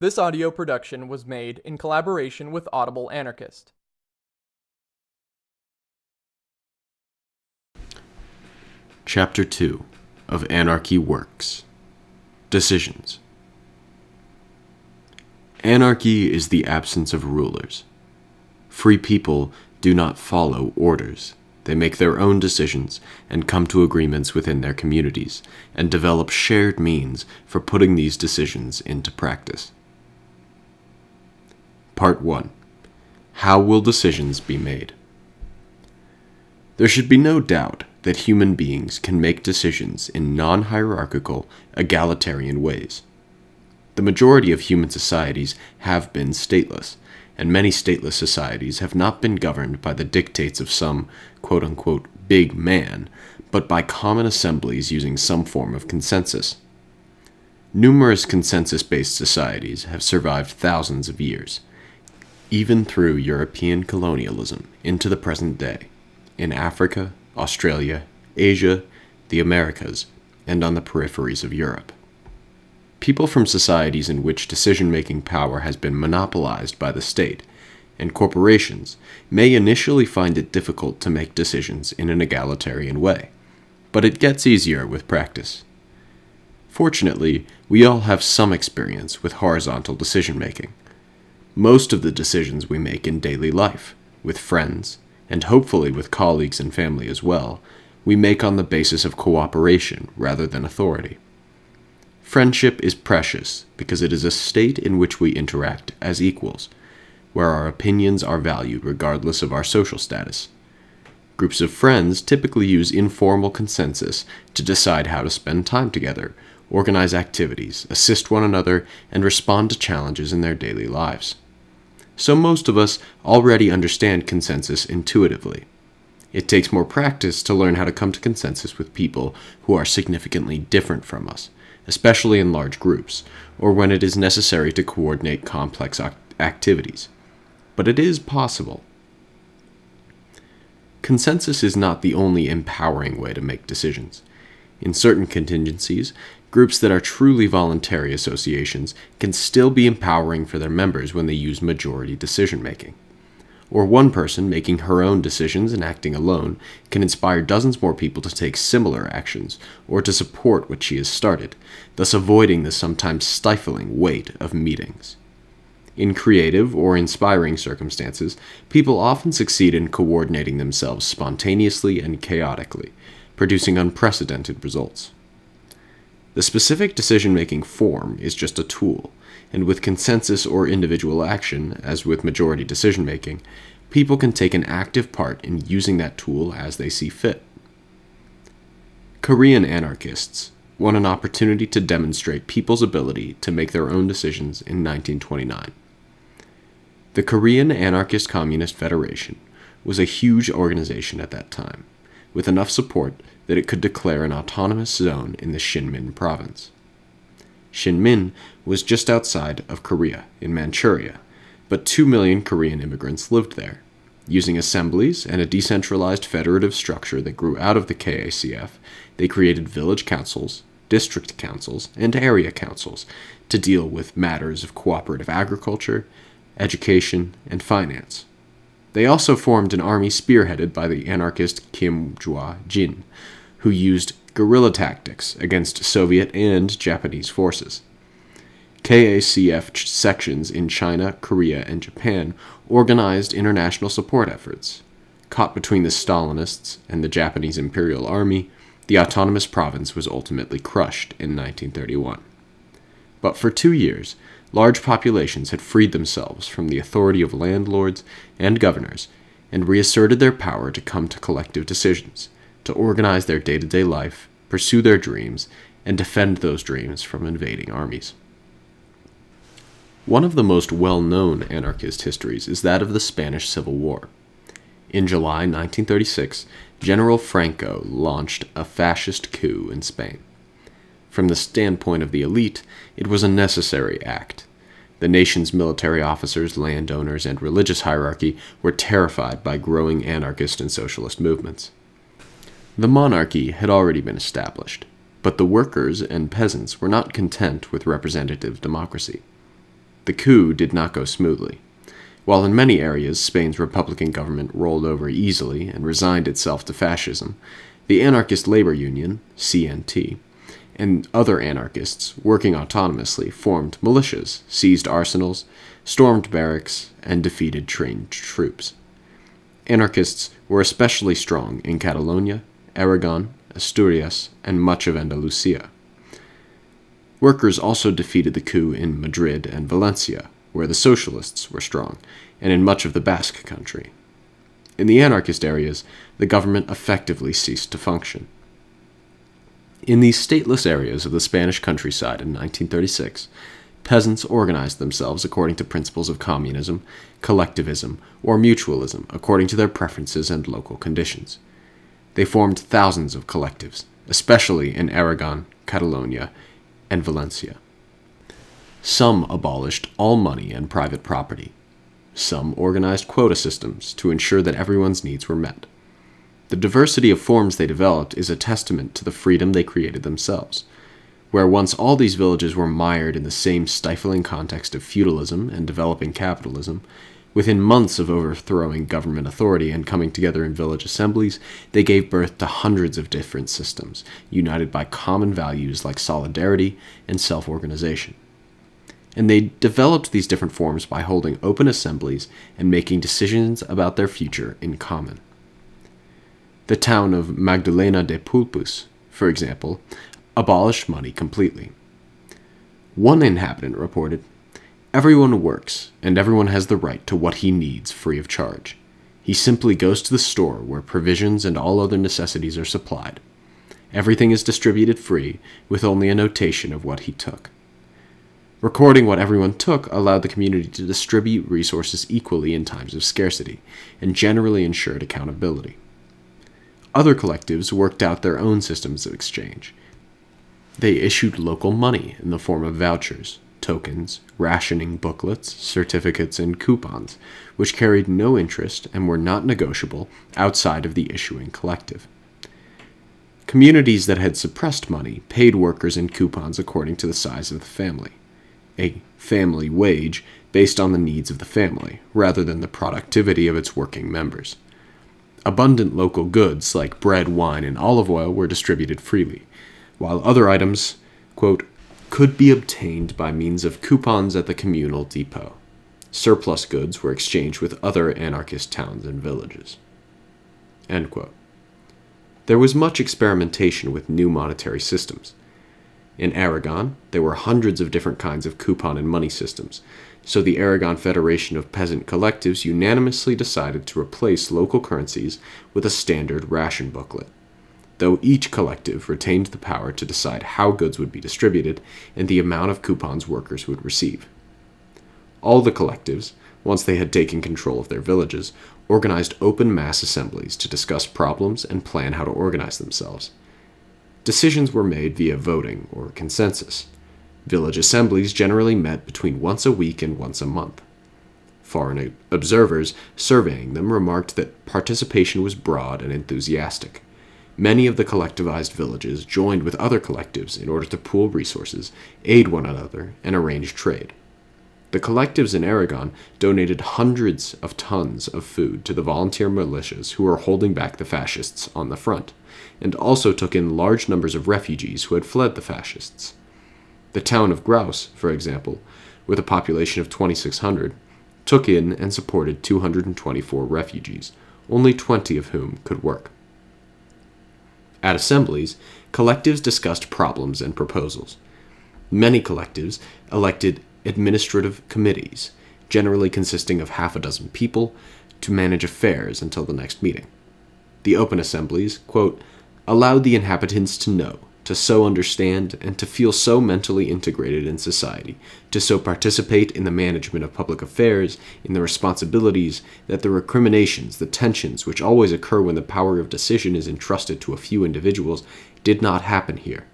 This audio production was made in collaboration with Audible Anarchist. Chapter 2 of Anarchy Works. Decisions. Anarchy is the absence of rulers. Free people do not follow orders. They make their own decisions and come to agreements within their communities and develop shared means for putting these decisions into practice. Part 1. How will decisions be made? There should be no doubt that human beings can make decisions in non-hierarchical, egalitarian ways. The majority of human societies have been stateless, and many stateless societies have not been governed by the dictates of some quote-unquote big man, but by common assemblies using some form of consensus. Numerous consensus-based societies have survived thousands of years, even through European colonialism into the present day, in Africa, Australia, Asia, the Americas, and on the peripheries of Europe. People from societies in which decision-making power has been monopolized by the state, and corporations, may initially find it difficult to make decisions in an egalitarian way, but it gets easier with practice. Fortunately, we all have some experience with horizontal decision-making. Most of the decisions we make in daily life, with friends, and hopefully with colleagues and family as well, we make on the basis of cooperation rather than authority. Friendship is precious because it is a state in which we interact as equals, where our opinions are valued regardless of our social status. Groups of friends typically use informal consensus to decide how to spend time together, organize activities, assist one another, and respond to challenges in their daily lives. So most of us already understand consensus intuitively. It takes more practice to learn how to come to consensus with people who are significantly different from us, especially in large groups, or when it is necessary to coordinate complex activities. But it is possible. Consensus is not the only empowering way to make decisions. In certain contingencies, groups that are truly voluntary associations can still be empowering for their members when they use majority decision-making. Or one person making her own decisions and acting alone can inspire dozens more people to take similar actions or to support what she has started, thus avoiding the sometimes stifling weight of meetings. In creative or inspiring circumstances, people often succeed in coordinating themselves spontaneously and chaotically, producing unprecedented results. The specific decision-making form is just a tool, and with consensus or individual action, as with majority decision-making, people can take an active part in using that tool as they see fit. Korean anarchists won an opportunity to demonstrate people's ability to make their own decisions in 1929. The Korean Anarchist Communist Federation was a huge organization at that time, with enough support that it could declare an autonomous zone in the Shinmin province. Shinmin was just outside of Korea, in Manchuria, but 2 million Korean immigrants lived there. Using assemblies and a decentralized federative structure that grew out of the KACF, they created village councils, district councils, and area councils to deal with matters of cooperative agriculture, education, and finance. They also formed an army spearheaded by the anarchist Kim Joa Jin, who used guerrilla tactics against Soviet and Japanese forces. KACF sections in China, Korea, and Japan organized international support efforts. Caught between the Stalinists and the Japanese Imperial Army, the autonomous province was ultimately crushed in 1931. But for 2 years, large populations had freed themselves from the authority of landlords and governors and reasserted their power to come to collective decisions, to organize their day-to-day life, pursue their dreams, and defend those dreams from invading armies. One of the most well-known anarchist histories is that of the Spanish Civil War. In July 1936, General Franco launched a fascist coup in Spain. From the standpoint of the elite, it was a necessary act. The nation's military officers, landowners, and religious hierarchy were terrified by growing anarchist and socialist movements. The monarchy had already been established, but the workers and peasants were not content with representative democracy. The coup did not go smoothly. While in many areas Spain's Republican government rolled over easily and resigned itself to fascism, the Anarchist Labor Union, CNT, and other anarchists working autonomously formed militias, seized arsenals, stormed barracks, and defeated trained troops. Anarchists were especially strong in Catalonia, Aragon, Asturias, and much of Andalusia. Workers also defeated the coup in Madrid and Valencia, where the socialists were strong, and in much of the Basque country. In the anarchist areas, the government effectively ceased to function. In these stateless areas of the Spanish countryside in 1936, peasants organized themselves according to principles of communism, collectivism, or mutualism according to their preferences and local conditions. They formed thousands of collectives, especially in Aragon, Catalonia, and Valencia. Some abolished all money and private property. Some organized quota systems to ensure that everyone's needs were met. The diversity of forms they developed is a testament to the freedom they created themselves. Where once all these villages were mired in the same stifling context of feudalism and developing capitalism, within months of overthrowing government authority and coming together in village assemblies, they gave birth to hundreds of different systems, united by common values like solidarity and self-organization. And they developed these different forms by holding open assemblies and making decisions about their future in common. The town of Magdalena de Pulpus, for example, abolished money completely. One inhabitant reported, "Everyone works, and everyone has the right to what he needs free of charge. He simply goes to the store where provisions and all other necessities are supplied. Everything is distributed free, with only a notation of what he took." Recording what everyone took allowed the community to distribute resources equally in times of scarcity, and generally ensured accountability. Other collectives worked out their own systems of exchange. They issued local money in the form of vouchers, tokens, rationing booklets, certificates, and coupons, which carried no interest and were not negotiable outside of the issuing collective. Communities that had suppressed money paid workers in coupons according to the size of the family, a family wage based on the needs of the family, rather than the productivity of its working members. Abundant local goods like bread, wine, and olive oil were distributed freely, while other items, quote, could be obtained by means of coupons at the communal depot. Surplus goods were exchanged with other anarchist towns and villages, end quote. There was much experimentation with new monetary systems. In Aragon, there were hundreds of different kinds of coupon and money systems, so the Aragon Federation of Peasant Collectives unanimously decided to replace local currencies with a standard ration booklet, though each collective retained the power to decide how goods would be distributed and the amount of coupons workers would receive. All the collectives, once they had taken control of their villages, organized open mass assemblies to discuss problems and plan how to organize themselves. Decisions were made via voting or consensus. Village assemblies generally met between once a week and once a month. Foreign observers surveying them remarked that participation was broad and enthusiastic. Many of the collectivized villages joined with other collectives in order to pool resources, aid one another, and arrange trade. The collectives in Aragon donated hundreds of tons of food to the volunteer militias who were holding back the fascists on the front, and also took in large numbers of refugees who had fled the fascists. The town of Graus, for example, with a population of 2,600, took in and supported 224 refugees, only 20 of whom could work. At assemblies, collectives discussed problems and proposals. Many collectives elected administrative committees, generally consisting of half a dozen people, to manage affairs until the next meeting. The open assemblies, quote, allowed the inhabitants to know, to so understand, and to feel so mentally integrated in society, to so participate in the management of public affairs, in the responsibilities, that the recriminations, the tensions which always occur when the power of decision is entrusted to a few individuals, did not happen here.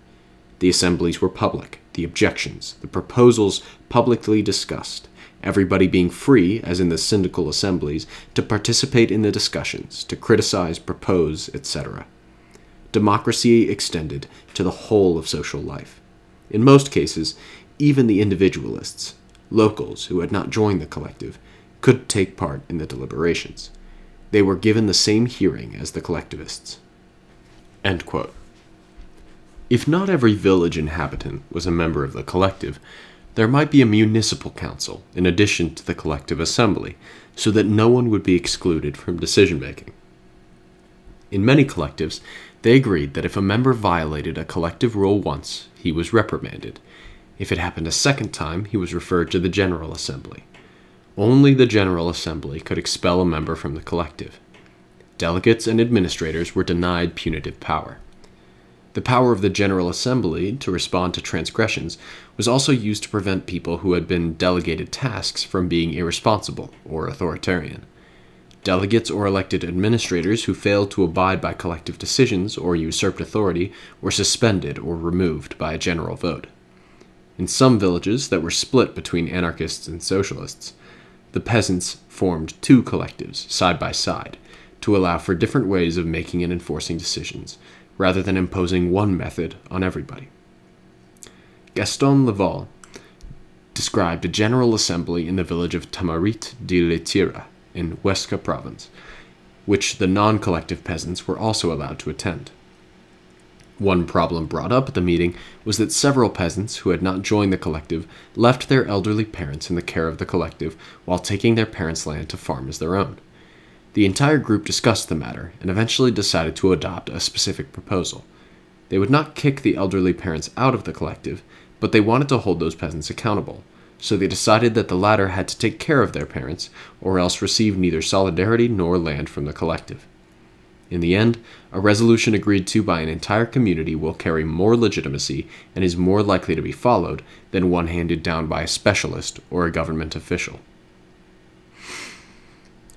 The assemblies were public, the objections, the proposals publicly discussed, everybody being free, as in the syndical assemblies, to participate in the discussions, to criticize, propose, etc. Democracy extended to the whole of social life. In most cases, even the individualists, locals who had not joined the collective, could take part in the deliberations. They were given the same hearing as the collectivists." End quote. If not every village inhabitant was a member of the collective, there might be a municipal council in addition to the collective assembly, so that no one would be excluded from decision-making. In many collectives, they agreed that if a member violated a collective rule once, he was reprimanded. If it happened a second time, he was referred to the General Assembly. Only the General Assembly could expel a member from the collective. Delegates and administrators were denied punitive power. The power of the General Assembly to respond to transgressions was also used to prevent people who had been delegated tasks from being irresponsible or authoritarian. Delegates or elected administrators who failed to abide by collective decisions or usurped authority were suspended or removed by a general vote. In some villages that were split between anarchists and socialists, the peasants formed two collectives side by side to allow for different ways of making and enforcing decisions, rather than imposing one method on everybody. Gaston Leval described a general assembly in the village of Tamarit de Letira in Huesca province, which the non-collective peasants were also allowed to attend. One problem brought up at the meeting was that several peasants who had not joined the collective left their elderly parents in the care of the collective while taking their parents' land to farm as their own. The entire group discussed the matter, and eventually decided to adopt a specific proposal. They would not kick the elderly parents out of the collective, but they wanted to hold those peasants accountable, so they decided that the latter had to take care of their parents, or else receive neither solidarity nor land from the collective. In the end, a resolution agreed to by an entire community will carry more legitimacy and is more likely to be followed than one handed down by a specialist or a government official.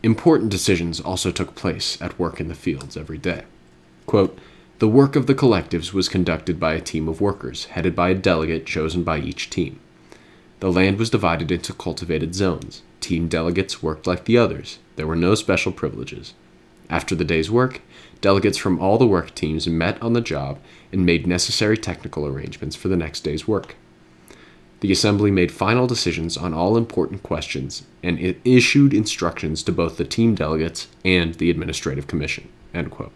Important decisions also took place at work in the fields every day. Quote, "The work of the collectives was conducted by a team of workers, headed by a delegate chosen by each team. The land was divided into cultivated zones. Team delegates worked like the others. There were no special privileges. After the day's work, delegates from all the work teams met on the job and made necessary technical arrangements for the next day's work. The assembly made final decisions on all important questions, and it issued instructions to both the team delegates and the administrative commission." End quote.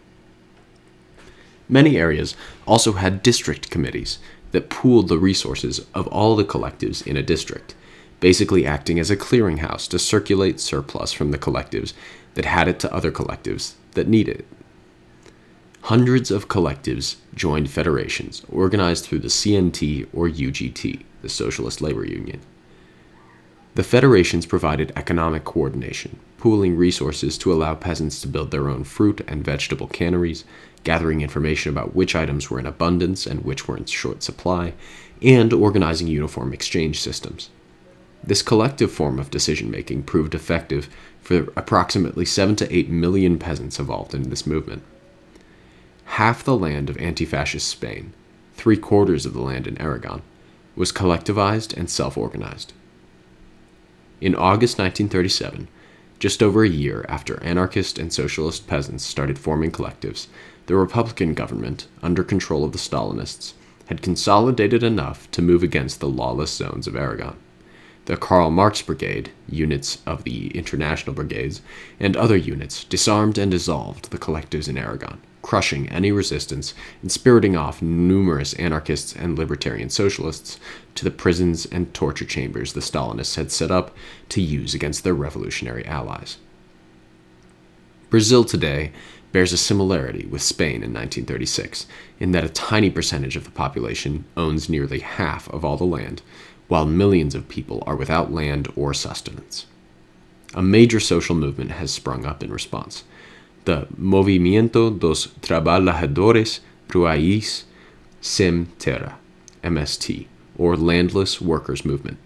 Many areas also had district committees that pooled the resources of all the collectives in a district, basically acting as a clearinghouse to circulate surplus from the collectives that had it to other collectives that needed it. Hundreds of collectives joined federations organized through the CNT or UGT, the Socialist Labor Union. The federations provided economic coordination, pooling resources to allow peasants to build their own fruit and vegetable canneries, gathering information about which items were in abundance and which were in short supply, and organizing uniform exchange systems. This collective form of decision-making proved effective for approximately 7 to 8 million peasants involved in this movement. Half the land of anti-fascist Spain, 3/4 of the land in Aragon, was collectivized and self-organized. In August 1937, just over a year after anarchist and socialist peasants started forming collectives, the Republican government, under control of the Stalinists, had consolidated enough to move against the lawless zones of Aragon. The Karl Marx Brigade, units of the International Brigades, and other units disarmed and dissolved the collectives in Aragon, crushing any resistance and spiriting off numerous anarchists and libertarian socialists to the prisons and torture chambers the Stalinists had set up to use against their revolutionary allies. Brazil today bears a similarity with Spain in 1936, in that a tiny percentage of the population owns nearly half of all the land, while millions of people are without land or sustenance. A major social movement has sprung up in response. The Movimiento dos Trabajadores Rurais Sem Terra, MST, or Landless Workers Movement,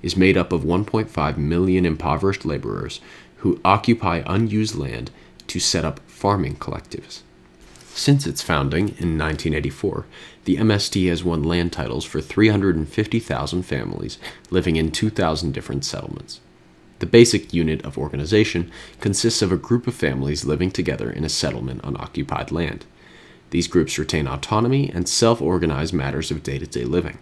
is made up of 1.5 million impoverished laborers who occupy unused land to set up farming collectives. Since its founding in 1984, the MST has won land titles for 350,000 families living in 2,000 different settlements. The basic unit of organization consists of a group of families living together in a settlement on occupied land. These groups retain autonomy and self-organize matters of day-to-day living.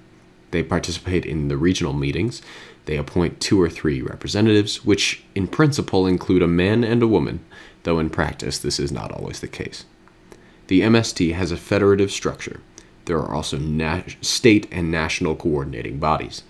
They participate in the regional meetings, They appoint 2 or 3 representatives, which in principle include a man and a woman, though in practice this is not always the case. The MST has a federative structure. There are also state and national coordinating bodies.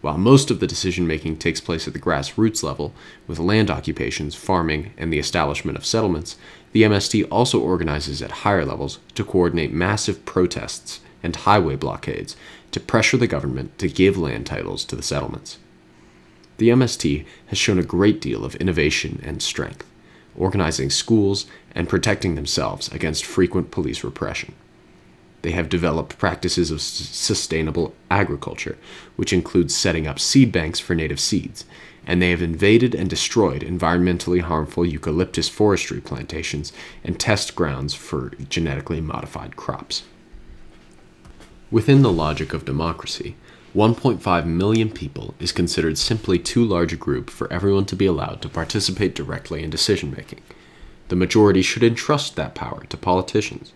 While most of the decision-making takes place at the grassroots level, with land occupations, farming, and the establishment of settlements, the MST also organizes at higher levels to coordinate massive protests and highway blockades to pressure the government to give land titles to the settlements. The MST has shown a great deal of innovation and strength, organizing schools and protecting themselves against frequent police repression. They have developed practices of sustainable agriculture, which includes setting up seed banks for native seeds, and they have invaded and destroyed environmentally harmful eucalyptus forestry plantations and test grounds for genetically modified crops. Within the logic of democracy, 1.5 million people is considered simply too large a group for everyone to be allowed to participate directly in decision-making. The majority should entrust that power to politicians.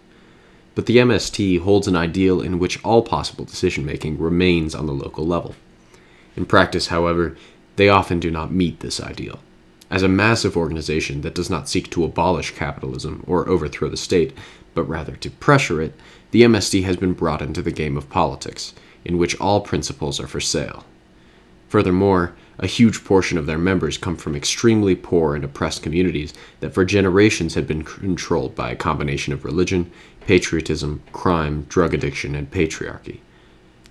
But the MST holds an ideal in which all possible decision-making remains on the local level. In practice, however, they often do not meet this ideal. As a massive organization that does not seek to abolish capitalism or overthrow the state, but rather to pressure it, the MST has been brought into the game of politics, in which all principles are for sale. Furthermore, a huge portion of their members come from extremely poor and oppressed communities that for generations had been controlled by a combination of religion, patriotism, crime, drug addiction, and patriarchy.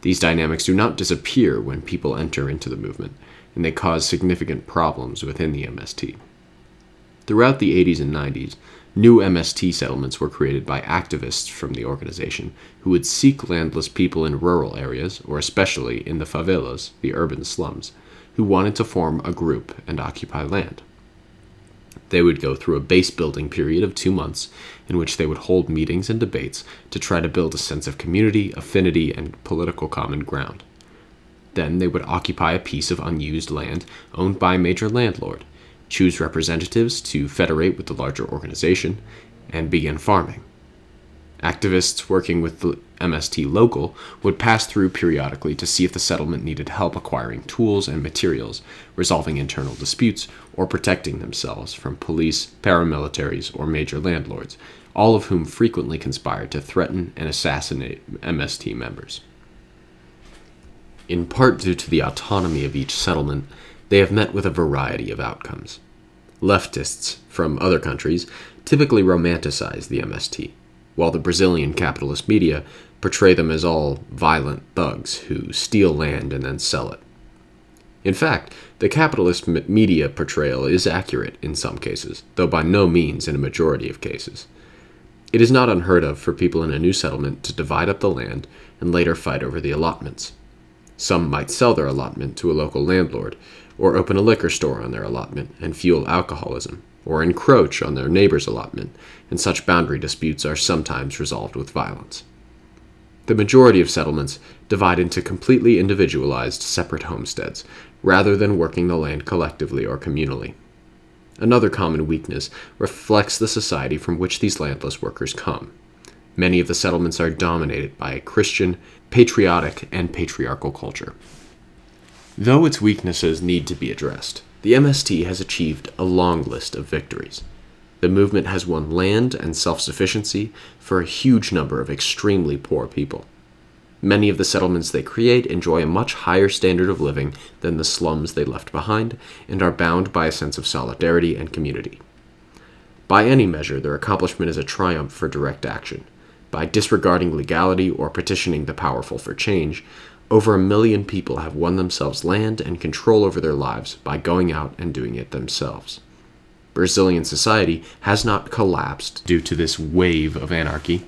These dynamics do not disappear when people enter into the movement, and they cause significant problems within the MST. Throughout the 80s and 90s, new MST settlements were created by activists from the organization who would seek landless people in rural areas, or especially in the favelas, the urban slums, who wanted to form a group and occupy land. They would go through a base building period of 2 months in which they would hold meetings and debates to try to build a sense of community, affinity, and political common ground. Then they would occupy a piece of unused land owned by a major landlord, choose representatives to federate with the larger organization, and begin farming. Activists working with the MST local would pass through periodically to see if the settlement needed help acquiring tools and materials, resolving internal disputes, or protecting themselves from police, paramilitaries, or major landlords, all of whom frequently conspired to threaten and assassinate MST members. In part due to the autonomy of each settlement, they have met with a variety of outcomes. Leftists from other countries typically romanticize the MST, while the Brazilian capitalist media portray them as all violent thugs who steal land and then sell it. In fact, the capitalist media portrayal is accurate in some cases, though by no means in a majority of cases. It is not unheard of for people in a new settlement to divide up the land and later fight over the allotments. Some might sell their allotment to a local landlord, or open a liquor store on their allotment and fuel alcoholism, or encroach on their neighbor's allotment, and such boundary disputes are sometimes resolved with violence. The majority of settlements divide into completely individualized separate homesteads, rather than working the land collectively or communally. Another common weakness reflects the society from which these landless workers come. Many of the settlements are dominated by a Christian, patriotic, and patriarchal culture. Though its weaknesses need to be addressed, the MST has achieved a long list of victories. The movement has won land and self-sufficiency for a huge number of extremely poor people. Many of the settlements they create enjoy a much higher standard of living than the slums they left behind, and are bound by a sense of solidarity and community. By any measure, their accomplishment is a triumph for direct action. By disregarding legality or petitioning the powerful for change, over 1 million people have won themselves land and control over their lives by going out and doing it themselves. Brazilian society has not collapsed due to this wave of anarchy.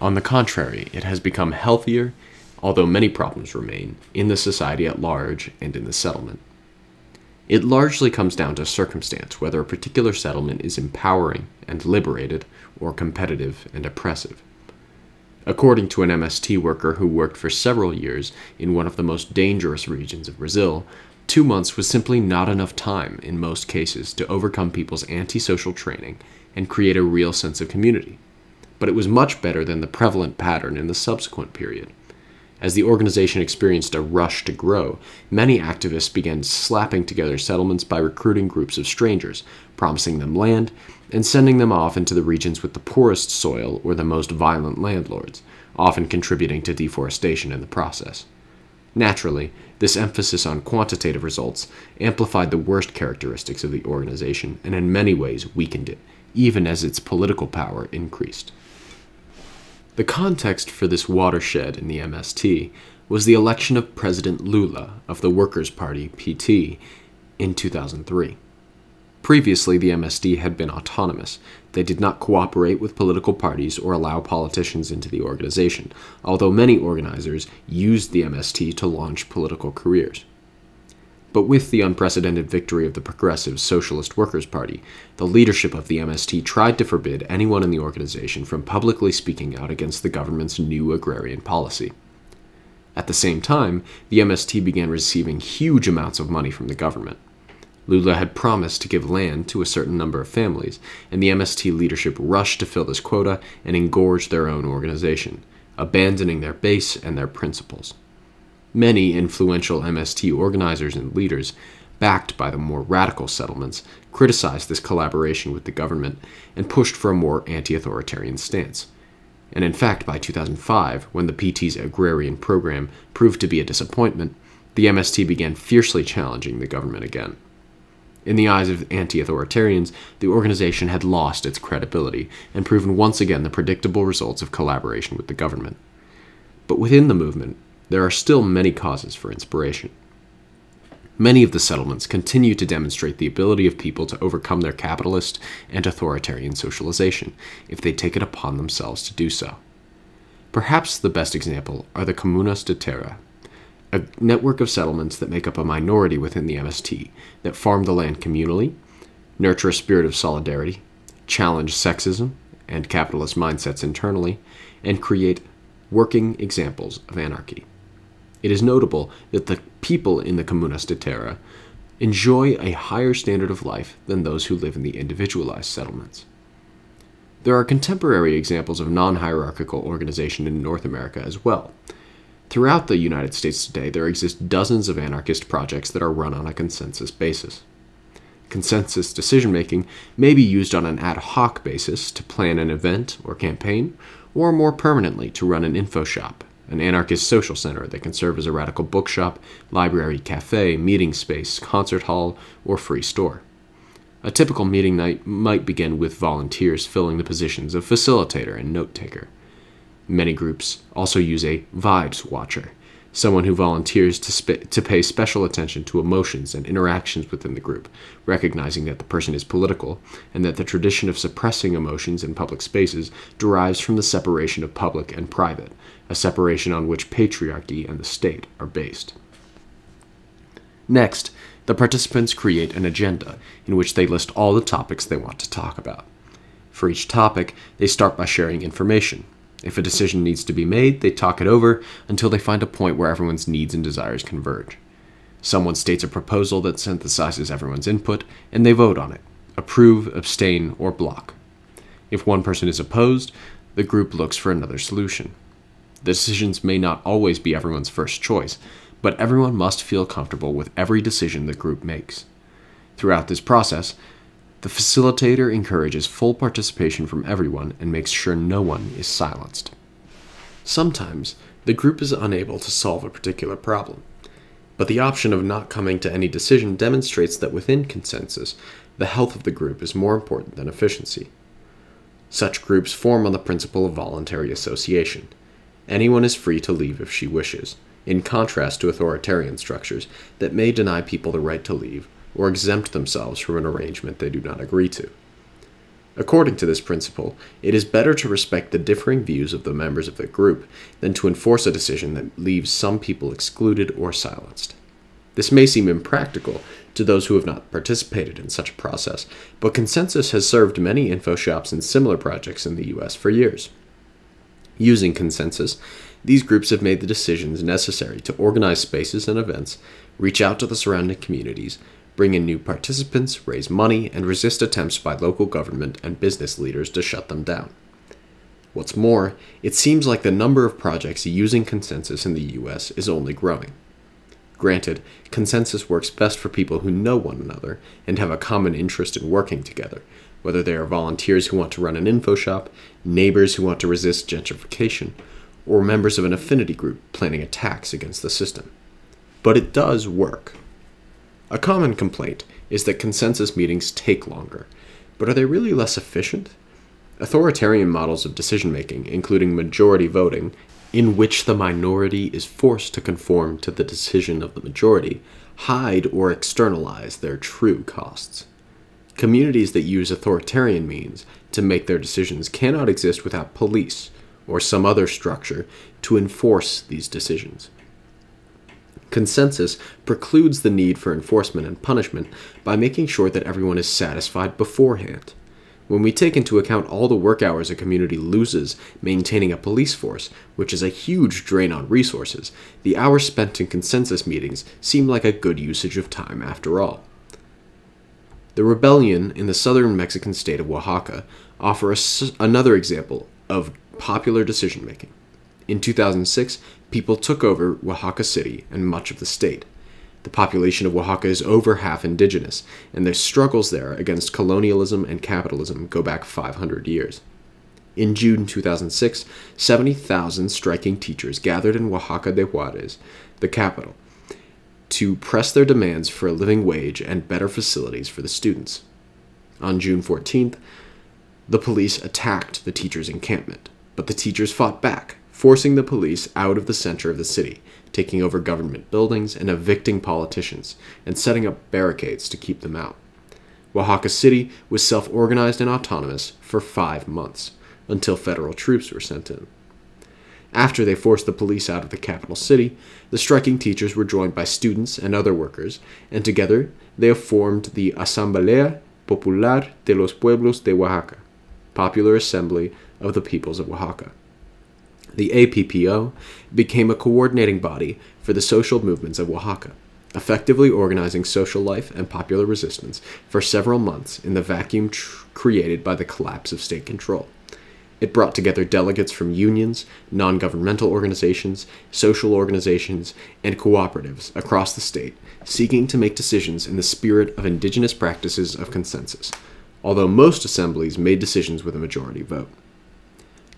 On the contrary, it has become healthier, although many problems remain, in the society at large and in the settlement. It largely comes down to circumstance, whether a particular settlement is empowering and liberated, or competitive and oppressive. According to an MST worker who worked for several years in one of the most dangerous regions of Brazil, 2 months was simply not enough time in most cases to overcome people's antisocial training and create a real sense of community. But it was much better than the prevalent pattern in the subsequent period. As the organization experienced a rush to grow, many activists began slapping together settlements by recruiting groups of strangers, promising them land, and sending them off into the regions with the poorest soil or the most violent landlords, often contributing to deforestation in the process. Naturally, this emphasis on quantitative results amplified the worst characteristics of the organization and in many ways weakened it, even as its political power increased. The context for this watershed in the MST was the election of President Lula of the Workers' Party, PT, in 2003. Previously, the MST had been autonomous. They did not cooperate with political parties or allow politicians into the organization, although many organizers used the MST to launch political careers. But with the unprecedented victory of the Progressive Socialist Workers' Party, the leadership of the MST tried to forbid anyone in the organization from publicly speaking out against the government's new agrarian policy. At the same time, the MST began receiving huge amounts of money from the government. Lula had promised to give land to a certain number of families, and the MST leadership rushed to fill this quota and engorge their own organization, abandoning their base and their principles. Many influential MST organizers and leaders, backed by the more radical settlements, criticized this collaboration with the government and pushed for a more anti-authoritarian stance. And in fact, by 2005, when the PT's agrarian program proved to be a disappointment, the MST began fiercely challenging the government again. In the eyes of anti-authoritarians, the organization had lost its credibility and proven once again the predictable results of collaboration with the government. But within the movement, there are still many causes for inspiration. Many of the settlements continue to demonstrate the ability of people to overcome their capitalist and authoritarian socialization if they take it upon themselves to do so. Perhaps the best example are the Comunas de Terra, a network of settlements that make up a minority within the MST, that farm the land communally, nurture a spirit of solidarity, challenge sexism and capitalist mindsets internally, and create working examples of anarchy. It is notable that the people in the Comunas de Terra enjoy a higher standard of life than those who live in the individualized settlements. There are contemporary examples of non-hierarchical organization in North America as well. Throughout the United States today, there exist dozens of anarchist projects that are run on a consensus basis. Consensus decision-making may be used on an ad hoc basis to plan an event or campaign, or more permanently to run an info shop, an anarchist social center that can serve as a radical bookshop, library, cafe, meeting space, concert hall, or free store. A typical meeting night might begin with volunteers filling the positions of facilitator and note-taker. Many groups also use a vibes watcher, someone who volunteers to pay special attention to emotions and interactions within the group, recognizing that the person is political and that the tradition of suppressing emotions in public spaces derives from the separation of public and private, a separation on which patriarchy and the state are based. Next, the participants create an agenda in which they list all the topics they want to talk about. For each topic, they start by sharing information. If a decision needs to be made, they talk it over until they find a point where everyone's needs and desires converge. Someone states a proposal that synthesizes everyone's input, and they vote on it, approve, abstain, or block. If one person is opposed, the group looks for another solution. The decisions may not always be everyone's first choice, but everyone must feel comfortable with every decision the group makes. Throughout this process, the facilitator encourages full participation from everyone and makes sure no one is silenced. Sometimes, the group is unable to solve a particular problem, but the option of not coming to any decision demonstrates that within consensus, the health of the group is more important than efficiency. Such groups form on the principle of voluntary association. Anyone is free to leave if she wishes, in contrast to authoritarian structures that may deny people the right to leave or exempt themselves from an arrangement they do not agree to. According to this principle, it is better to respect the differing views of the members of the group than to enforce a decision that leaves some people excluded or silenced. This may seem impractical to those who have not participated in such a process, but consensus has served many info shops and similar projects in the US for years. Using consensus, these groups have made the decisions necessary to organize spaces and events, reach out to the surrounding communities, bring in new participants, raise money, and resist attempts by local government and business leaders to shut them down. What's more, it seems like the number of projects using consensus in the US is only growing. Granted, consensus works best for people who know one another and have a common interest in working together, whether they are volunteers who want to run an info shop, neighbors who want to resist gentrification, or members of an affinity group planning attacks against the system. But it does work. A common complaint is that consensus meetings take longer, but are they really less efficient? Authoritarian models of decision-making, including majority voting, in which the minority is forced to conform to the decision of the majority, hide or externalize their true costs. Communities that use authoritarian means to make their decisions cannot exist without police or some other structure to enforce these decisions. Consensus precludes the need for enforcement and punishment by making sure that everyone is satisfied beforehand. When we take into account all the work hours a community loses maintaining a police force, which is a huge drain on resources, the hours spent in consensus meetings seem like a good usage of time after all. The rebellion in the southern Mexican state of Oaxaca offers another example of popular decision-making. In 2006, people took over Oaxaca City and much of the state. The population of Oaxaca is over half indigenous, and their struggles there against colonialism and capitalism go back 500 years. In June 2006, 70,000 striking teachers gathered in Oaxaca de Juarez, the capital, to press their demands for a living wage and better facilities for the students. On June 14th, the police attacked the teachers' encampment, but the teachers fought back, forcing the police out of the center of the city, taking over government buildings and evicting politicians, and setting up barricades to keep them out. Oaxaca City was self-organized and autonomous for 5 months, until federal troops were sent in. After they forced the police out of the capital city, the striking teachers were joined by students and other workers, and together they formed the Asamblea Popular de los Pueblos de Oaxaca, Popular Assembly of the Peoples of Oaxaca. The APPO became a coordinating body for the social movements of Oaxaca, effectively organizing social life and popular resistance for several months in the vacuum created by the collapse of state control. It brought together delegates from unions, non-governmental organizations, social organizations, and cooperatives across the state, seeking to make decisions in the spirit of indigenous practices of consensus, although most assemblies made decisions with a majority vote.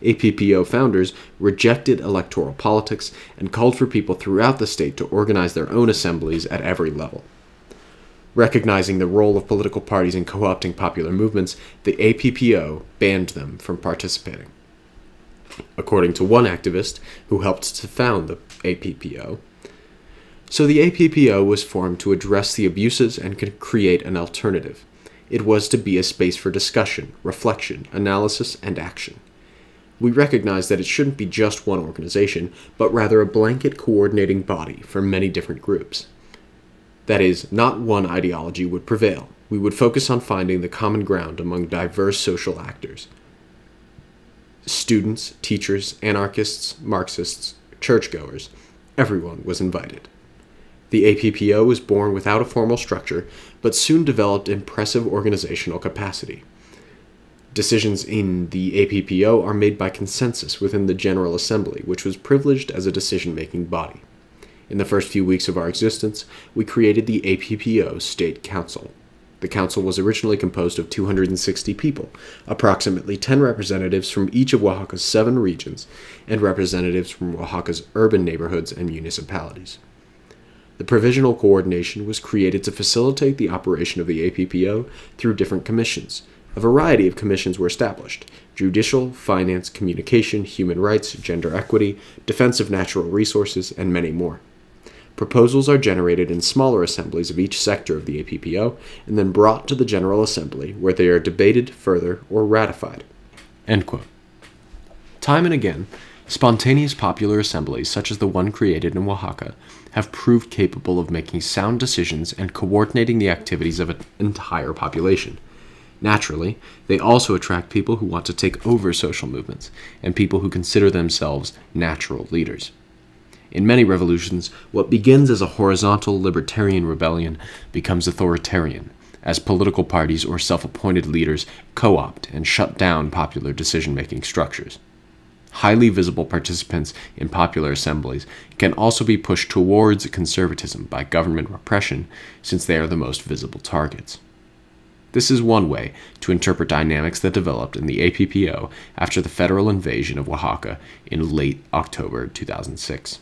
APPO founders rejected electoral politics and called for people throughout the state to organize their own assemblies at every level. Recognizing the role of political parties in co-opting popular movements, the APPO banned them from participating. According to one activist who helped to found the APPO, so the APPO was formed to address the abuses and could create an alternative. It was to be a space for discussion, reflection, analysis, and action. We recognize that it shouldn't be just one organization, but rather a blanket coordinating body for many different groups. That is, not one ideology would prevail. We would focus on finding the common ground among diverse social actors. Students, teachers, anarchists, Marxists, churchgoers, everyone was invited. The APPO was born without a formal structure, but soon developed impressive organizational capacity. Decisions in the APPO are made by consensus within the General Assembly, which was privileged as a decision-making body. In the first few weeks of our existence, we created the APPO State Council. The council was originally composed of 260 people, approximately 10 representatives from each of Oaxaca's 7 regions, and representatives from Oaxaca's urban neighborhoods and municipalities. The provisional coordination was created to facilitate the operation of the APPO through different commissions. A variety of commissions were established: judicial, finance, communication, human rights, gender equity, defense of natural resources, and many more. Proposals are generated in smaller assemblies of each sector of the APPO and then brought to the General Assembly, where they are debated further or ratified." End quote. Time and again, spontaneous popular assemblies such as the one created in Oaxaca have proved capable of making sound decisions and coordinating the activities of an entire population. Naturally, they also attract people who want to take over social movements, and people who consider themselves natural leaders. In many revolutions, what begins as a horizontal libertarian rebellion becomes authoritarian, as political parties or self-appointed leaders co-opt and shut down popular decision-making structures. highly visible participants in popular assemblies, can also be pushed towards conservatism by government repression, since they are the most visible targets. This is one way to interpret dynamics that developed in the APPO after the federal invasion of Oaxaca in late October 2006.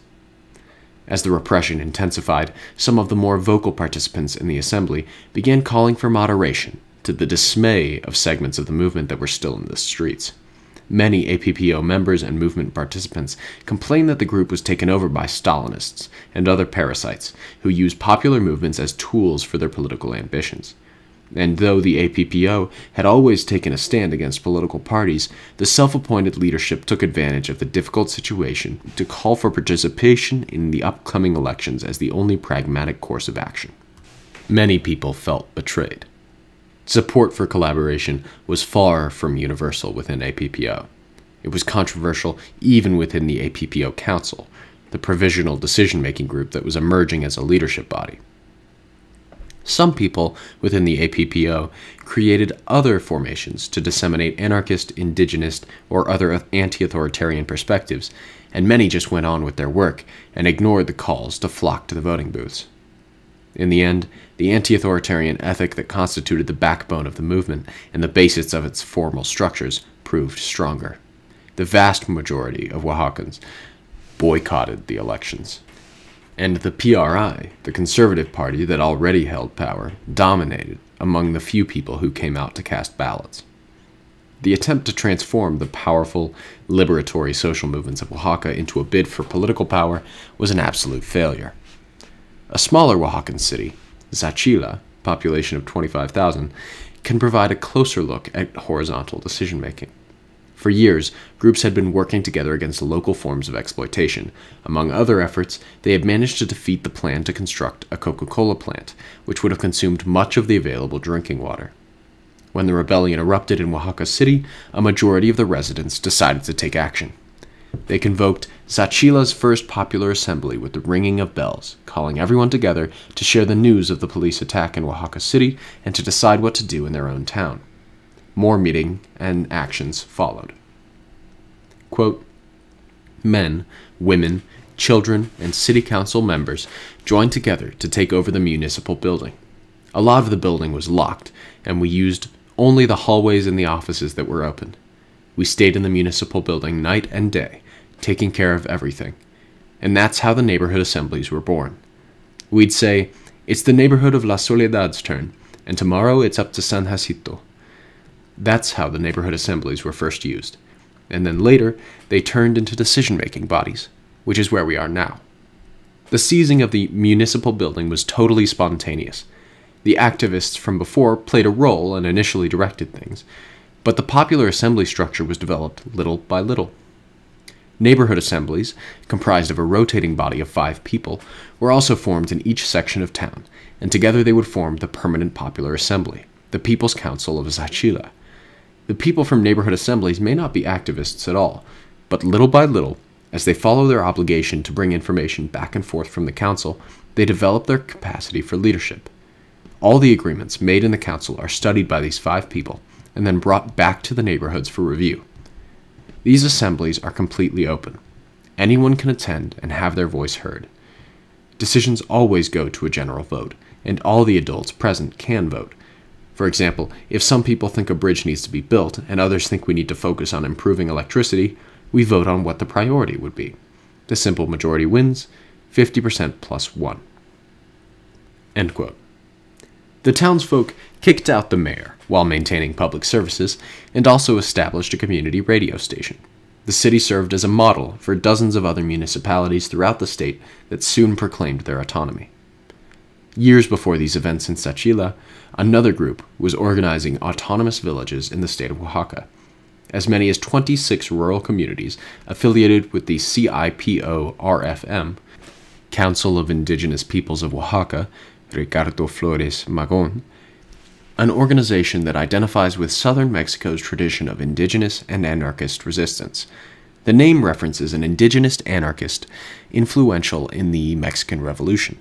As the repression intensified, some of the more vocal participants in the assembly began calling for moderation, to the dismay of segments of the movement that were still in the streets. Many APPO members and movement participants complained that the group was taken over by Stalinists and other parasites who used popular movements as tools for their political ambitions. And though the APPO had always taken a stand against political parties, the self-appointed leadership took advantage of the difficult situation to call for participation in the upcoming elections as the only pragmatic course of action. Many people felt betrayed. Support for collaboration was far from universal within APPO. It was controversial even within the APPO Council, the provisional decision-making group that was emerging as a leadership body. Some people within the APPO created other formations to disseminate anarchist, indigenous, or other anti-authoritarian perspectives, and many just went on with their work and ignored the calls to flock to the voting booths. In the end, the anti-authoritarian ethic that constituted the backbone of the movement and the basis of its formal structures proved stronger. The vast majority of Oaxacans boycotted the elections. And the PRI, the conservative party that already held power, dominated among the few people who came out to cast ballots. The attempt to transform the powerful, liberatory social movements of Oaxaca into a bid for political power was an absolute failure. A smaller Oaxacan city, Zacchila, population of 25,000, can provide a closer look at horizontal decision-making. For years, groups had been working together against local forms of exploitation. Among other efforts, they had managed to defeat the plan to construct a Coca-Cola plant, which would have consumed much of the available drinking oater. When the rebellion erupted in Oaxaca City, a majority of the residents decided to take action. They convoked Zacchila's first popular assembly with the ringing of bells, calling everyone together to share the news of the police attack in Oaxaca City and to decide what to do in their own town. More meetings and actions followed. Quote, men, women, children, and city council members joined together to take over the municipal building. A lot of the building was locked, and we used only the hallways and the offices that were open. We stayed in the municipal building night and day, taking care of everything. And that's how the neighborhood assemblies were born. We'd say, it's the neighborhood of La Soledad's turn, and tomorrow it's up to San Jacinto. That's how the neighborhood assemblies were first used, and then later they turned into decision-making bodies, which is where we are now. The seizing of the municipal building was totally spontaneous. The activists from before played a role and initially directed things, but the popular assembly structure was developed little by little. Neighborhood assemblies, comprised of a rotating body of 5 people, were also formed in each section of town, and together they would form the permanent popular assembly, the People's Council of Zacchila. The people from neighborhood assemblies may not be activists at all, but little by little, as they follow their obligation to bring information back and forth from the council, they develop their capacity for leadership. All the agreements made in the council are studied by these 5 people and then brought back to the neighborhoods for review. These assemblies are completely open. Anyone can attend and have their voice heard. Decisions always go to a general vote, and all the adults present can vote. For example, if some people think a bridge needs to be built and others think we need to focus on improving electricity, we vote on what the priority would be. The simple majority wins, 50% + 1. End quote. The townsfolk kicked out the mayor while maintaining public services and also established a community radio station. The city served as a model for dozens of other municipalities throughout the state that soon proclaimed their autonomy. Years before these events in Zacchila, another group was organizing autonomous villages in the state of Oaxaca. As many as 26 rural communities affiliated with the CIPORFM, Council of Indigenous Peoples of Oaxaca, Ricardo Flores Magón, an organization that identifies with southern Mexico's tradition of indigenous and anarchist resistance. The name references an indigenous anarchist influential in the Mexican Revolution.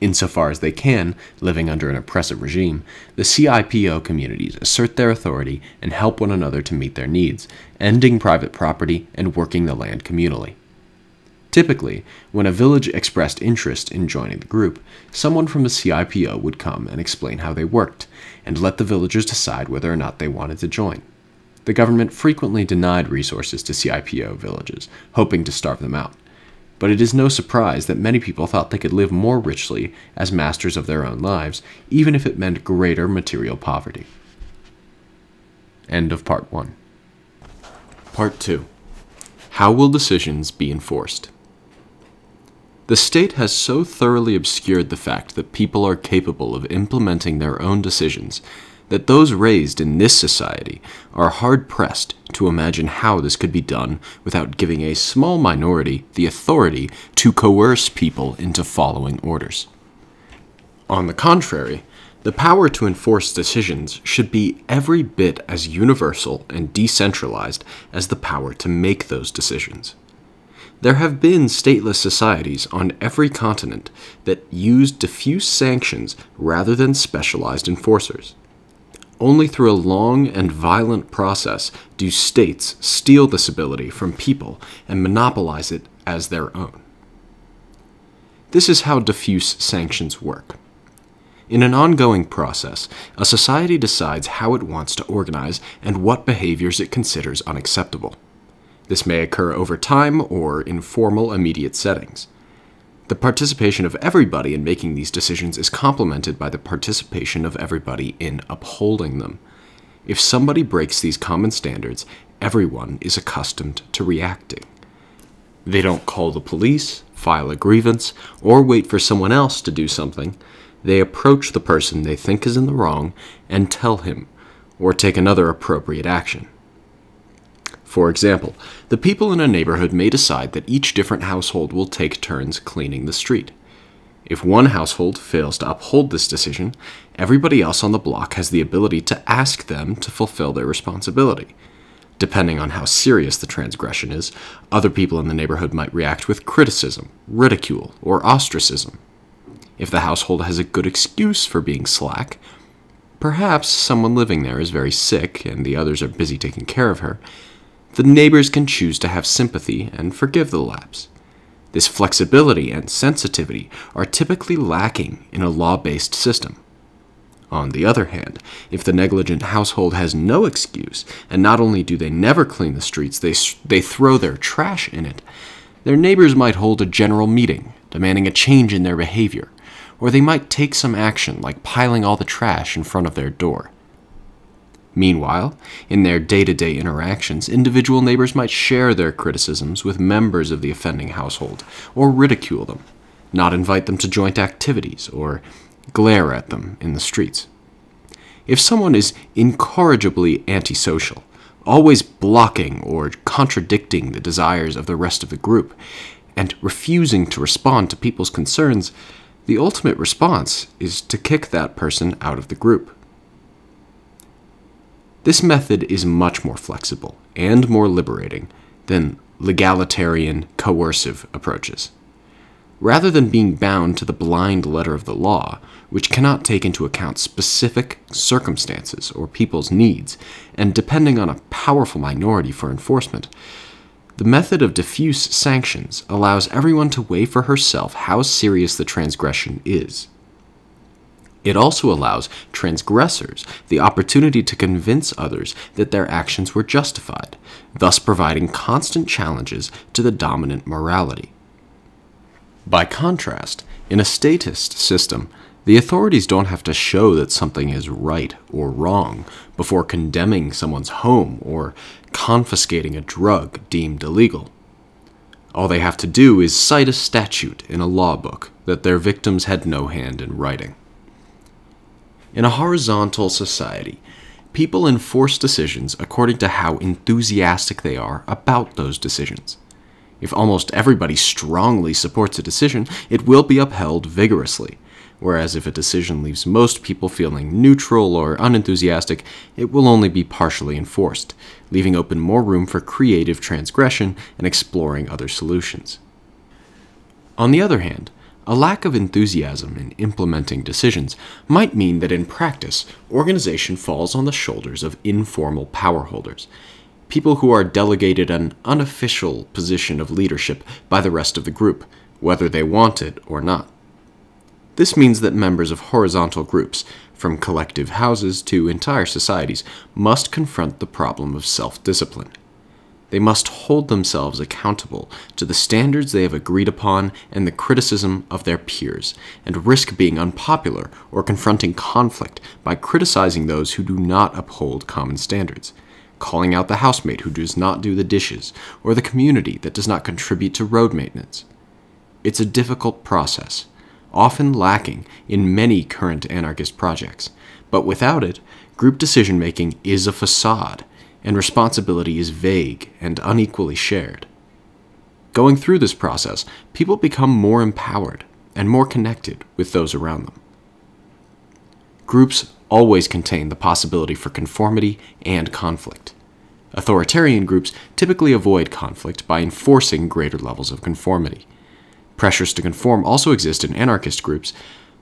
Insofar as they can, living under an oppressive regime, the CIPO communities assert their authority and help one another to meet their needs, ending private property and working the land communally. Typically, when a village expressed interest in joining the group, someone from the CIPO would come and explain how they worked, and let the villagers decide whether or not they wanted to join. The government frequently denied resources to CIPO villages, hoping to starve them out. But it is no surprise that many people thought they could live more richly as masters of their own lives, even if it meant greater material poverty. End of Part 1. Part 2. How will decisions be enforced? The state has so thoroughly obscured the fact that people are capable of implementing their own decisions that those raised in this society are hard-pressed to imagine how this could be done without giving a small minority the authority to coerce people into following orders. On the contrary, the power to enforce decisions should be every bit as universal and decentralized as the power to make those decisions. There have been stateless societies on every continent that used diffuse sanctions rather than specialized enforcers. Only through a long and violent process do states steal this ability from people and monopolize it as their own. This is how diffuse sanctions work. In an ongoing process, a society decides how it wants to organize and what behaviors it considers unacceptable. This may occur over time or in formal, immediate settings. The participation of everybody in making these decisions is complemented by the participation of everybody in upholding them. If somebody breaks these common standards, everyone is accustomed to reacting. They don't call the police, file a grievance, or wait for someone else to do something. They approach the person they think is in the wrong and tell him, or take another appropriate action. For example, the people in a neighborhood may decide that each different household will take turns cleaning the street. If one household fails to uphold this decision, everybody else on the block has the ability to ask them to fulfill their responsibility. Depending on how serious the transgression is, other people in the neighborhood might react with criticism, ridicule, or ostracism. If the household has a good excuse for being slack, perhaps someone living there is very sick and the others are busy taking care of her, the neighbors can choose to have sympathy and forgive the lapse. This flexibility and sensitivity are typically lacking in a law-based system. On the other hand, if the negligent household has no excuse, and not only do they never clean the streets, they throw their trash in it, their neighbors might hold a general meeting, demanding a change in their behavior, or they might take some action like piling all the trash in front of their door. Meanwhile, in their day-to-day interactions, individual neighbors might share their criticisms with members of the offending household, or ridicule them, not invite them to joint activities, or glare at them in the streets. If someone is incorrigibly antisocial, always blocking or contradicting the desires of the rest of the group, and refusing to respond to people's concerns, the ultimate response is to kick that person out of the group. This method is much more flexible and more liberating than legalitarian, coercive approaches. Rather than being bound to the blind letter of the law, which cannot take into account specific circumstances or people's needs, and depending on a powerful minority for enforcement, the method of diffuse sanctions allows everyone to weigh for herself how serious the transgression is. It also allows transgressors the opportunity to convince others that their actions were justified, thus providing constant challenges to the dominant morality. By contrast, in a statist system, the authorities don't have to show that something is right or wrong before condemning someone's home or confiscating a drug deemed illegal. All they have to do is cite a statute in a law book that their victims had no hand in writing. In a horizontal society, people enforce decisions according to how enthusiastic they are about those decisions. If almost everybody strongly supports a decision, it will be upheld vigorously, whereas if a decision leaves most people feeling neutral or unenthusiastic, it will only be partially enforced, leaving open more room for creative transgression and exploring other solutions. On the other hand, A lack of enthusiasm in implementing decisions might mean that in practice, organization falls on the shoulders of informal power holders, people who are delegated an unofficial position of leadership by the rest of the group, whether they want it or not. This means that members of horizontal groups, from collective houses to entire societies, must confront the problem of self-discipline. They must hold themselves accountable to the standards they have agreed upon and the criticism of their peers, and risk being unpopular or confronting conflict by criticizing those who do not uphold common standards, calling out the housemate who does not do the dishes, or the community that does not contribute to road maintenance. It's a difficult process, often lacking in many current anarchist projects, but without it, group decision-making is a facade, and responsibility is vague and unequally shared. Going through this process, people become more empowered and more connected with those around them. Groups always contain the possibility for conformity and conflict. Authoritarian groups typically avoid conflict by enforcing greater levels of conformity. Pressures to conform also exist in anarchist groups,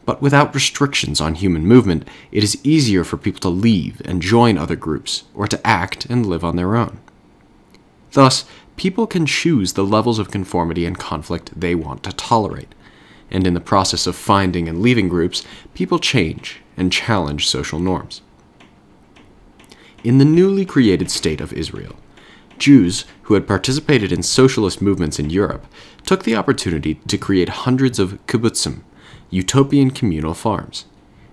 but without restrictions on human movement, it is easier for people to leave and join other groups, or to act and live on their own. Thus, people can choose the levels of conformity and conflict they want to tolerate, and in the process of finding and leaving groups, people change and challenge social norms. In the newly created state of Israel, Jews, who had participated in socialist movements in Europe, took the opportunity to create hundreds of kibbutzim, utopian communal farms.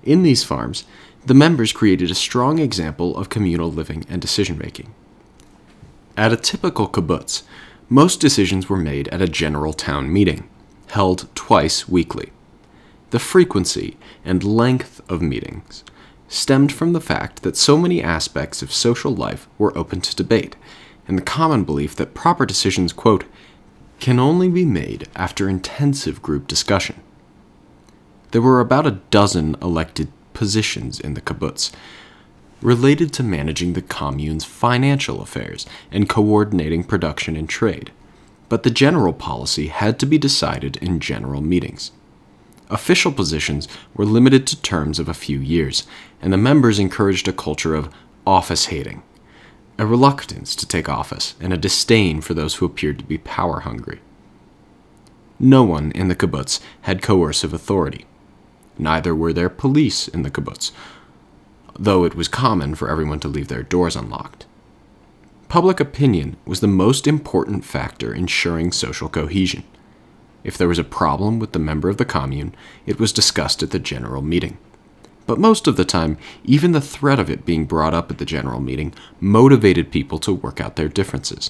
In these farms, the members created a strong example of communal living and decision-making. At a typical kibbutz, most decisions were made at a general town meeting, held twice weekly. The frequency and length of meetings stemmed from the fact that so many aspects of social life were open to debate, and the common belief that proper decisions, quote, can only be made after intensive group discussion. There were about a dozen elected positions in the kibbutz, related to managing the commune's financial affairs and coordinating production and trade, but the general policy had to be decided in general meetings. Official positions were limited to terms of a few years, and the members encouraged a culture of office-hating, a reluctance to take office, and a disdain for those who appeared to be power-hungry. No one in the kibbutz had coercive authority. Neither were there police in the kibbutz, though it was common for everyone to leave their doors unlocked. Public opinion was the most important factor ensuring social cohesion. If there was a problem with the member of the commune, it was discussed at the general meeting. But most of the time, even the threat of it being brought up at the general meeting motivated people to work out their differences.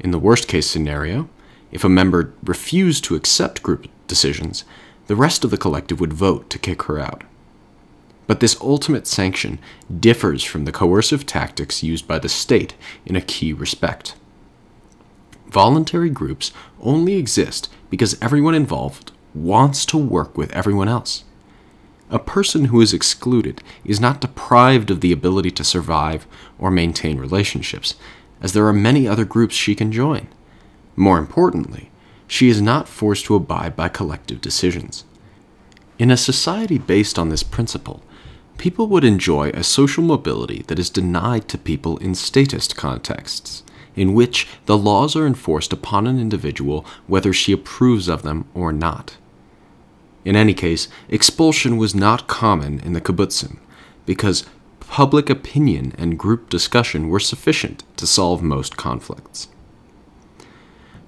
In the worst-case scenario, if a member refused to accept group decisions, the rest of the collective would vote to kick her out. But this ultimate sanction differs from the coercive tactics used by the state in a key respect. Voluntary groups only exist because everyone involved wants to work with everyone else. A person who is excluded is not deprived of the ability to survive or maintain relationships, as there are many other groups she can join. More importantly, she is not forced to abide by collective decisions. In a society based on this principle, people would enjoy a social mobility that is denied to people in statist contexts, in which the laws are enforced upon an individual whether she approves of them or not. In any case, expulsion was not common in the kibbutzim, because public opinion and group discussion were sufficient to solve most conflicts.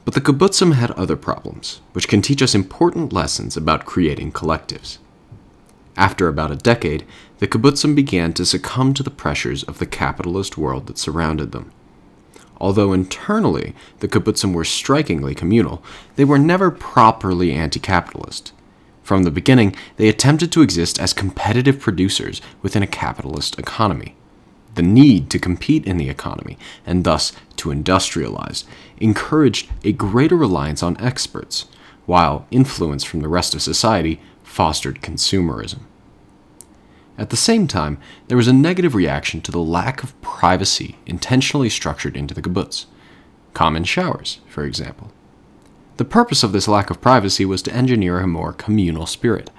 But the kibbutzim had other problems, which can teach us important lessons about creating collectives. After about a decade, the kibbutzim began to succumb to the pressures of the capitalist world that surrounded them. Although internally the kibbutzim were strikingly communal, they were never properly anti-capitalist. From the beginning, they attempted to exist as competitive producers within a capitalist economy. The need to compete in the economy, and thus to industrialize, encouraged a greater reliance on experts, while influence from the rest of society fostered consumerism. At the same time, there was a negative reaction to the lack of privacy intentionally structured into the kibbutz. Common showers, for example. The purpose of this lack of privacy was to engineer a more communal spirit.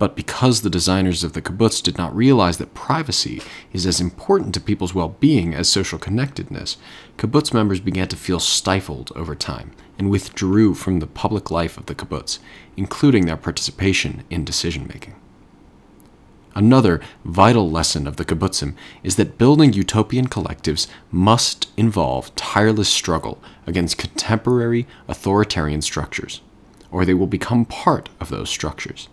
But because the designers of the kibbutz did not realize that privacy is as important to people's well-being as social connectedness, kibbutz members began to feel stifled over time and withdrew from the public life of the kibbutz, including their participation in decision-making. Another vital lesson of the kibbutzim is that building utopian collectives must involve tireless struggle against contemporary authoritarian structures, or they will become part of those structures.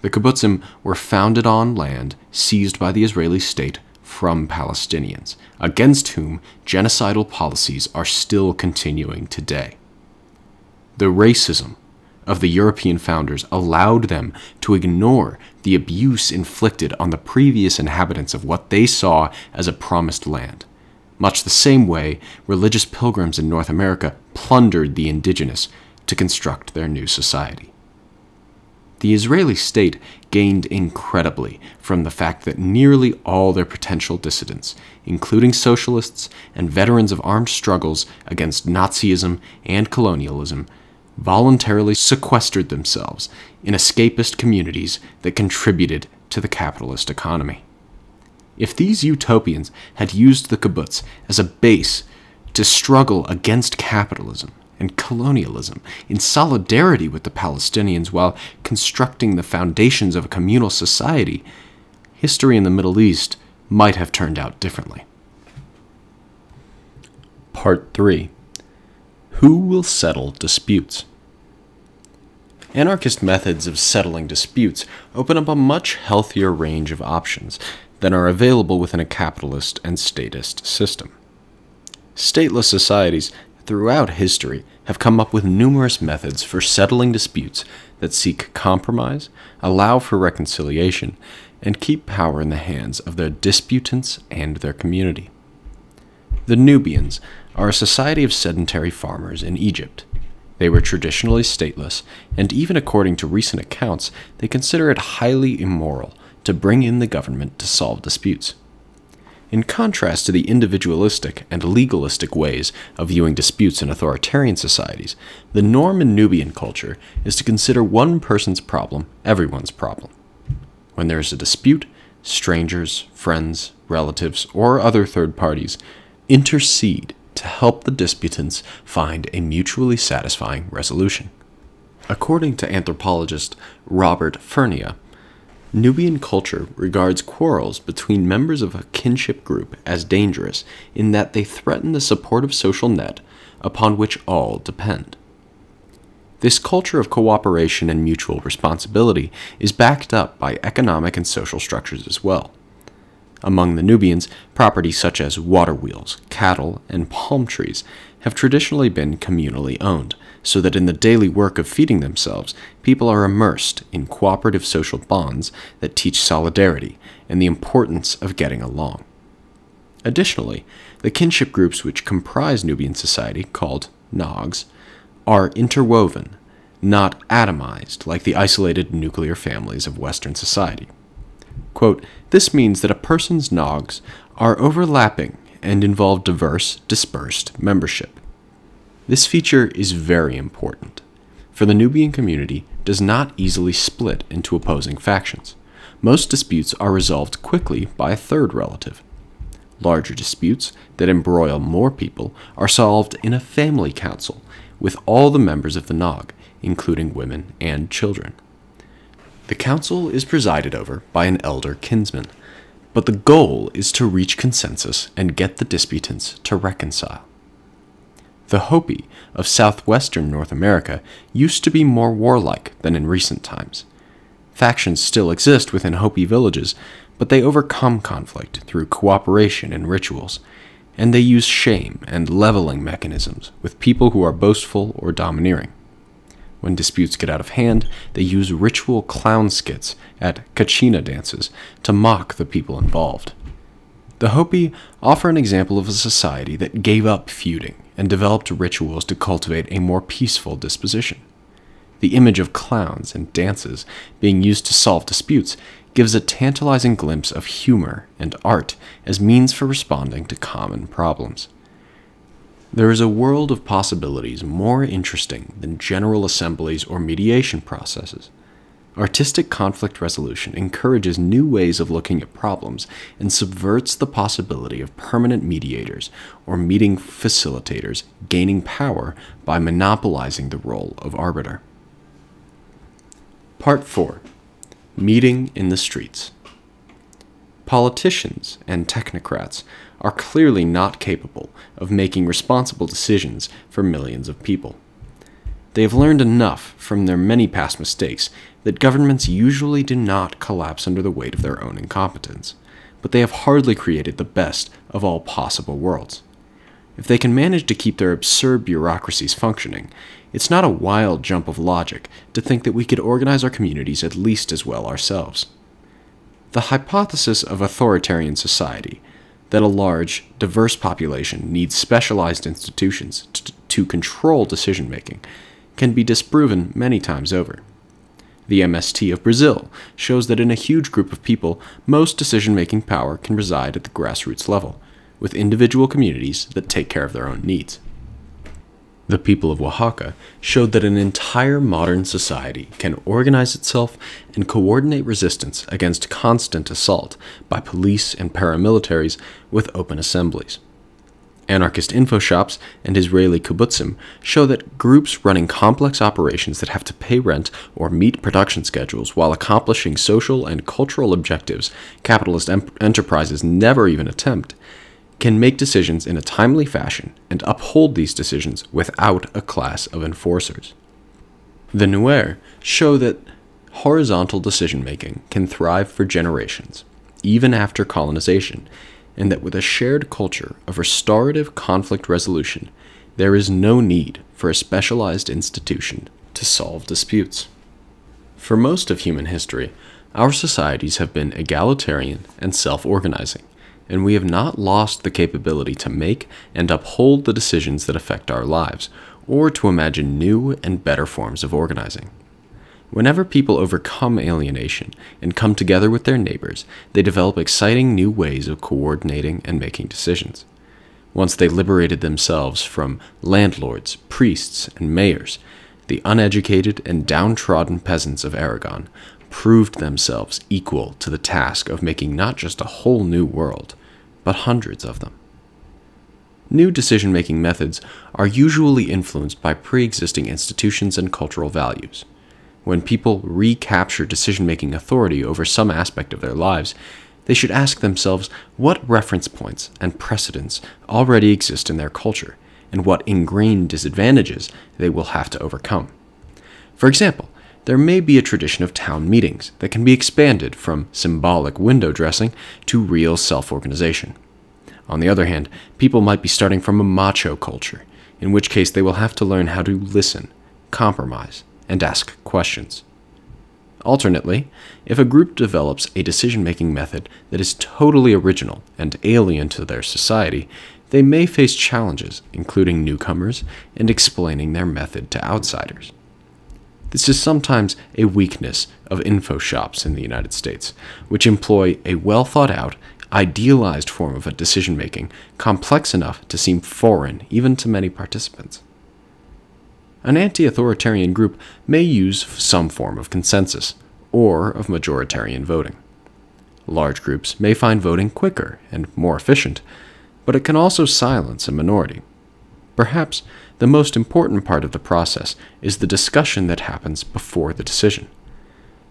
The kibbutzim were founded on land seized by the Israeli state from Palestinians, against whom genocidal policies are still continuing today. The racism of the European founders allowed them to ignore the abuse inflicted on the previous inhabitants of what they saw as a promised land, much the same way religious pilgrims in North America plundered the indigenous to construct their new society. The Israeli state gained incredibly from the fact that nearly all their potential dissidents, including socialists and veterans of armed struggles against Nazism and colonialism, voluntarily sequestered themselves in escapist communities that contributed to the capitalist economy. If these utopians had used the kibbutz as a base to struggle against capitalism and colonialism in solidarity with the Palestinians while constructing the foundations of a communal society, history in the Middle East might have turned out differently. Part 3. Who will settle disputes? Anarchist methods of settling disputes open up a much healthier range of options than are available within a capitalist and statist system. Stateless societies throughout history have come up with numerous methods for settling disputes that seek compromise, allow for reconciliation, and keep power in the hands of their disputants and their community. The Nubians are a society of sedentary farmers in Egypt. They were traditionally stateless, and even according to recent accounts, they consider it highly immoral to bring in the government to solve disputes. In contrast to the individualistic and legalistic ways of viewing disputes in authoritarian societies, the norm in Nubian culture is to consider one person's problem everyone's problem. When there is a dispute, strangers, friends, relatives, or other third parties intercede to help the disputants find a mutually satisfying resolution. According to anthropologist Robert Fernia, Nubian culture regards quarrels between members of a kinship group as dangerous in that they threaten the supportive social net upon which all depend. This culture of cooperation and mutual responsibility is backed up by economic and social structures as well. Among the Nubians, property such as water wheels, cattle, and palm trees have traditionally been communally owned, so that in the daily work of feeding themselves, people are immersed in cooperative social bonds that teach solidarity and the importance of getting along. Additionally, the kinship groups which comprise Nubian society, called Nogs, are interwoven, not atomized like the isolated nuclear families of Western society. Quote, "This means that a person's nogs are overlapping and involve diverse, dispersed membership." This feature is very important, for the Nubian community does not easily split into opposing factions. Most disputes are resolved quickly by a third relative. Larger disputes that embroil more people are solved in a family council with all the members of the Nog, including women and children. The council is presided over by an elder kinsman, but the goal is to reach consensus and get the disputants to reconcile. The Hopi of southwestern North America used to be more warlike than in recent times. Factions still exist within Hopi villages, but they overcome conflict through cooperation and rituals, and they use shame and leveling mechanisms with people who are boastful or domineering. When disputes get out of hand, they use ritual clown skits at kachina dances to mock the people involved. The Hopi offer an example of a society that gave up feuding and developed rituals to cultivate a more peaceful disposition. The image of clowns and dances being used to solve disputes gives a tantalizing glimpse of humor and art as means for responding to common problems. There is a world of possibilities more interesting than general assemblies or mediation processes. Artistic conflict resolution encourages new ways of looking at problems and subverts the possibility of permanent mediators or meeting facilitators gaining power by monopolizing the role of arbiter. Part 4. Meeting in the streets. Politicians and technocrats are clearly not capable of making responsible decisions for millions of people. They have learned enough from their many past mistakes that governments usually do not collapse under the weight of their own incompetence, but they have hardly created the best of all possible worlds. If they can manage to keep their absurd bureaucracies functioning, it's not a wild jump of logic to think that we could organize our communities at least as well ourselves. The hypothesis of authoritarian society, that a large, diverse population needs specialized institutions to control decision-making, can be disproven many times over. The MST of Brazil shows that in a huge group of people, most decision-making power can reside at the grassroots level, with individual communities that take care of their own needs. The people of Oaxaca showed that an entire modern society can organize itself and coordinate resistance against constant assault by police and paramilitaries with open assemblies. Anarchist info shops and Israeli kibbutzim show that groups running complex operations that have to pay rent or meet production schedules while accomplishing social and cultural objectives capitalist enterprises never even attempt, can make decisions in a timely fashion and uphold these decisions without a class of enforcers. The Nuer show that horizontal decision-making can thrive for generations, even after colonization, and that with a shared culture of restorative conflict resolution, there is no need for a specialized institution to solve disputes. For most of human history, our societies have been egalitarian and self-organizing, and we have not lost the capability to make and uphold the decisions that affect our lives, or to imagine new and better forms of organizing. Whenever people overcome alienation and come together with their neighbors, they develop exciting new ways of coordinating and making decisions. Once they liberated themselves from landlords, priests, and mayors, the uneducated and downtrodden peasants of Aragon proved themselves equal to the task of making not just a whole new world, but hundreds of them. New decision-making methods are usually influenced by pre-existing institutions and cultural values. When people recapture decision-making authority over some aspect of their lives, they should ask themselves what reference points and precedents already exist in their culture, and what ingrained disadvantages they will have to overcome. For example, there may be a tradition of town meetings that can be expanded from symbolic window dressing to real self-organization. On the other hand, people might be starting from a macho culture, in which case they will have to learn how to listen, compromise, and ask questions. Alternately, if a group develops a decision-making method that is totally original and alien to their society, they may face challenges, including newcomers and explaining their method to outsiders. This is sometimes a weakness of info shops in the United States, which employ a well-thought-out, idealized form of decision-making complex enough to seem foreign even to many participants. An anti-authoritarian group may use some form of consensus, or of majoritarian voting. Large groups may find voting quicker and more efficient, but it can also silence a minority. Perhaps the most important part of the process is the discussion that happens before the decision.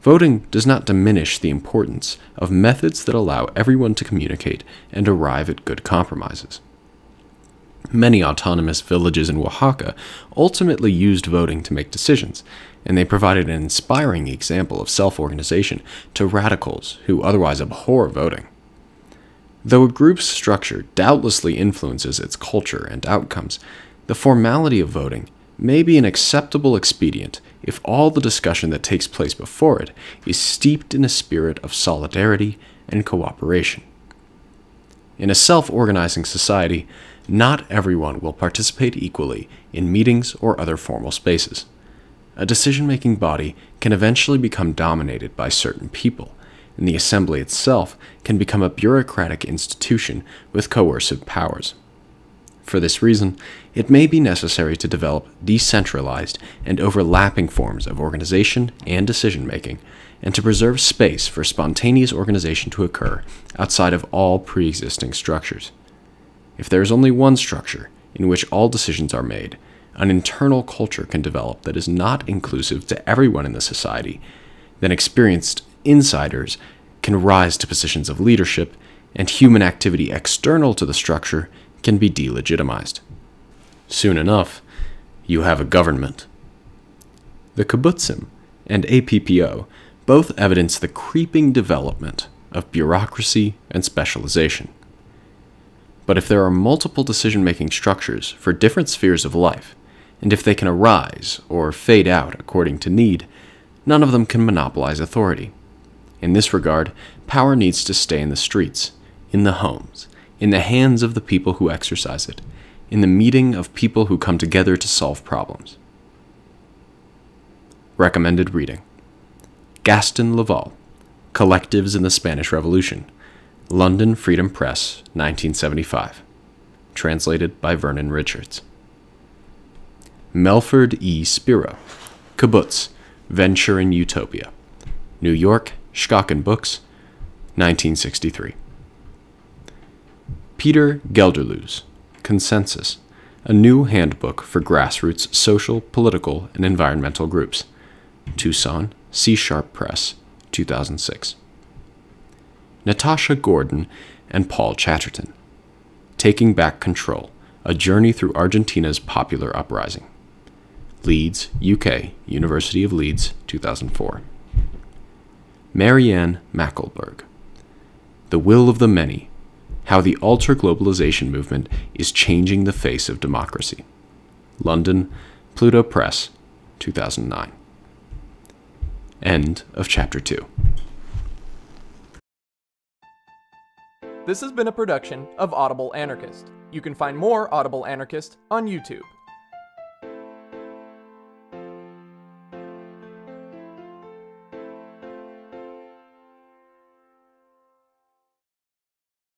Voting does not diminish the importance of methods that allow everyone to communicate and arrive at good compromises. Many autonomous villages in Oaxaca ultimately used voting to make decisions, and they provided an inspiring example of self-organization to radicals who otherwise abhor voting. Though a group's structure doubtlessly influences its culture and outcomes, the formality of voting may be an acceptable expedient if all the discussion that takes place before it is steeped in a spirit of solidarity and cooperation. In a self-organizing society, not everyone will participate equally in meetings or other formal spaces. A decision-making body can eventually become dominated by certain people, and the assembly itself can become a bureaucratic institution with coercive powers. For this reason, it may be necessary to develop decentralized and overlapping forms of organization and decision-making, and to preserve space for spontaneous organization to occur outside of all pre-existing structures. If there is only one structure in which all decisions are made, an internal culture can develop that is not inclusive to everyone in the society, then experienced insiders can rise to positions of leadership, and human activity external to the structure can be delegitimized. Soon enough, you have a government. The kibbutzim and APPO both evidence the creeping development of bureaucracy and specialization. But if there are multiple decision-making structures for different spheres of life, and if they can arise or fade out according to need, none of them can monopolize authority. In this regard, power needs to stay in the streets, in the homes, in the hands of the people who exercise it, in the meeting of people who come together to solve problems. Recommended reading: Gaston Laval, Collectives in the Spanish Revolution, London Freedom Press, 1975. Translated by Vernon Richards. Melford E. Spiro, Kibbutz, Venture in Utopia, New York, Schocken Books, 1963. Peter Gelderloos, Consensus, A New Handbook for Grassroots Social, Political, and Environmental Groups, Tucson, C-Sharp Press, 2006. Natasha Gordon and Paul Chatterton, Taking Back Control, A Journey Through Argentina's Popular Uprising, Leeds, UK, University of Leeds, 2004. Marianne Mackelberg, The Will of the Many, How the Ultra-Globalization Movement is Changing the Face of Democracy, London, Pluto Press, 2009. End of Chapter 2. This has been a production of Audible Anarchist. You can find more Audible Anarchist on YouTube.